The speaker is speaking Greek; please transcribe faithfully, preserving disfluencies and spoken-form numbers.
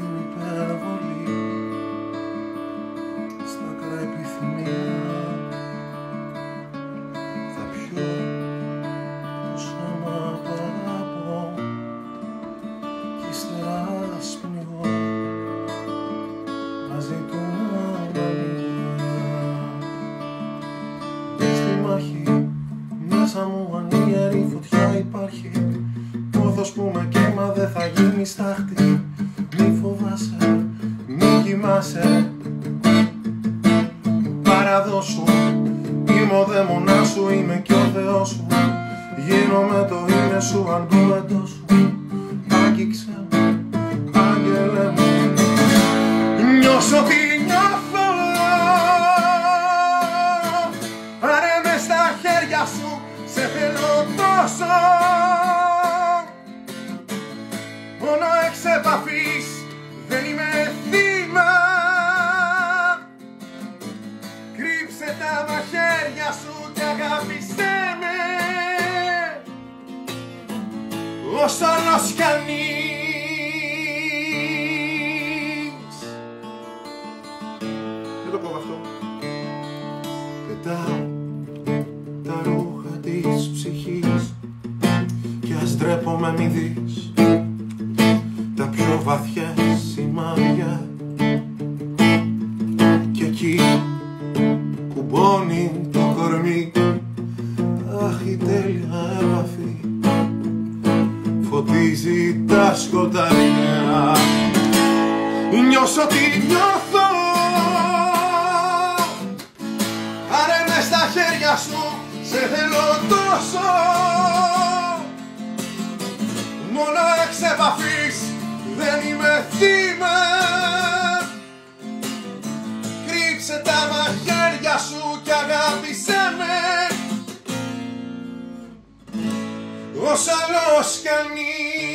στην υπερβολή, στα ακραία επιθυμία. Θα πιω το σώμα παραπώ κι ύστερα ας πνιγώ μαζί του μαλλιά. Στη μάχη μέσα μου ανίερη φωτιά υπάρχει, πόδος που με κύμα δεν θα γίνει στάχτη. Μη φοβάσαι, μη κοιμάσαι, παραδώσου. Είμαι ο δαίμονάς σου, είμαι κι ο Θεός σου. Γίνομαι το είναι σου, αντούμετω σου. Άγγιξε με, άγγελε μου. Νιώσω τι νιώθω, πάρε με στα χέρια σου, σε θέλω τόσο. Μόνο εξ επαφής, δεν είμαι θύμα. Κρύψε τα μαχαίρια σου και αγάπησέ με. Όσο άλλος κανείς. Δεν το κόβω αυτό. Πετάω τα ρούχα της ψυχής και ας ντρέπομαι μη δεις τα πιο βαθιά σημάδια. Κι εκεί κουμπώνει το κορμί. Αχ, η τέλεια επαφή φωτίζει τα σκοτάδια. Νιώσω τι νιώθω, πάρε με στα χέρια σου, σε θέλω τόσο. Μόνο εξ επαφής, δεν είμαι θύμα. Κρύψε τα μαχαίρια σου κι αγάπησέ με. Ως άλλος κανείς.